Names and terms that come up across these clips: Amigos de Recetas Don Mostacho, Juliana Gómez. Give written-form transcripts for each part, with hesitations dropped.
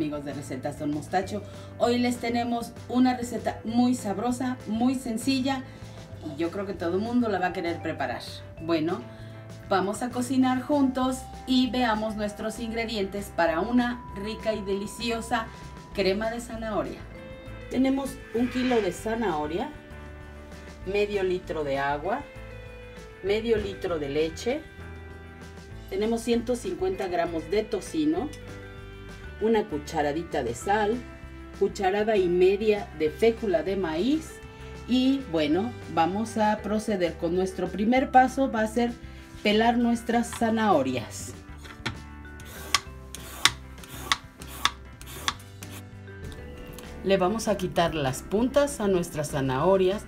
amigos de Recetas Don Mostacho. Hoy les tenemos una receta muy sabrosa, muy sencilla y yo creo que todo el mundo la va a querer preparar. Bueno, vamos a cocinar juntos y veamos nuestros ingredientes para una rica y deliciosa crema de zanahoria. Tenemos 1 kilo de zanahoria, medio litro de agua, medio litro de leche, tenemos 150 gramos de tocino, una cucharadita de sal, cucharada y media de fécula de maíz. Y bueno, vamos a proceder con nuestro primer paso, va a ser pelar nuestras zanahorias. Le vamos a quitar las puntas a nuestras zanahorias,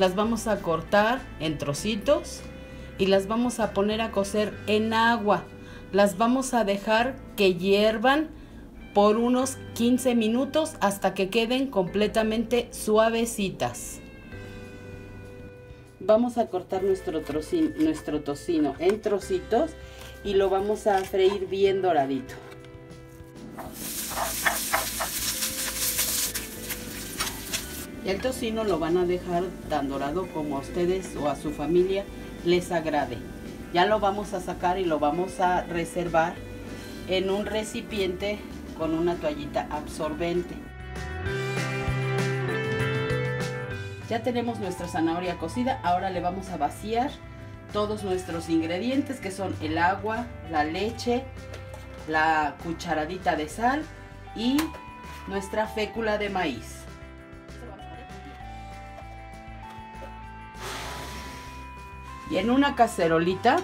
las vamos a cortar en trocitos y las vamos a poner a cocer en agua. Las vamos a dejar que hiervan por unos 15 minutos hasta que queden completamente suavecitas. Vamos a cortar nuestro tocino en trocitos y lo vamos a freír bien doradito. Y el tocino lo van a dejar tan dorado como a ustedes o a su familia les agrade. Ya lo vamos a sacar y lo vamos a reservar en un recipiente con una toallita absorbente. Ya tenemos nuestra zanahoria cocida, ahora le vamos a vaciar todos nuestros ingredientes que son el agua, la leche, la cucharadita de sal y nuestra fécula de maíz. Y en una cacerolita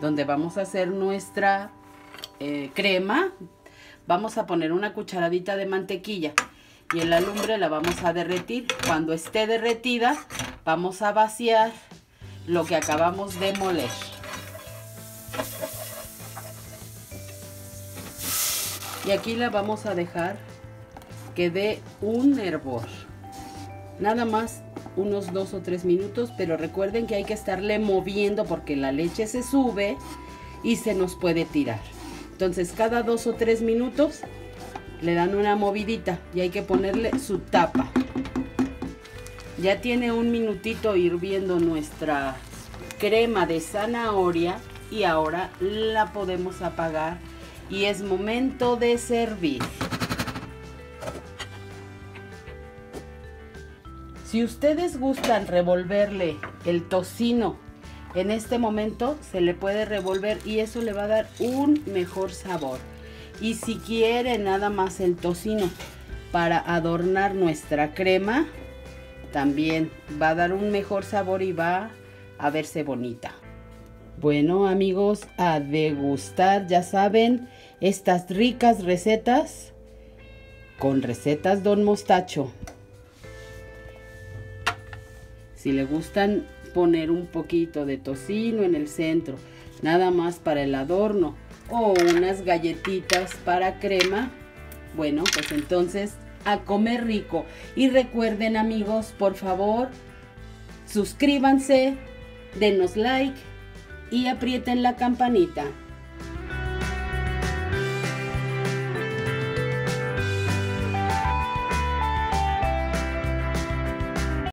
donde vamos a hacer nuestra crema, vamos a poner una cucharadita de mantequilla y en la lumbre la vamos a derretir. Cuando esté derretida vamos a vaciar lo que acabamos de moler. Y aquí la vamos a dejar que dé un hervor. Nada más unos 2 o 3 minutos, pero recuerden que hay que estarle moviendo porque la leche se sube y se nos puede tirar. Entonces cada 2 o 3 minutos le dan una movidita y hay que ponerle su tapa. Ya tiene un minutito hirviendo nuestra crema de zanahoria y ahora la podemos apagar y es momento de servir. Si ustedes gustan revolverle el tocino en este momento, se le puede revolver y eso le va a dar un mejor sabor. Y si quieren nada más el tocino para adornar nuestra crema, también va a dar un mejor sabor y va a verse bonita. Bueno amigos, a degustar, ya saben, estas ricas recetas con Recetas Don Mostacho. Si le gustan poner un poquito de tocino en el centro, nada más para el adorno, o unas galletitas para crema, bueno, pues entonces a comer rico. Y recuerden amigos, por favor, suscríbanse, denos like y aprieten la campanita.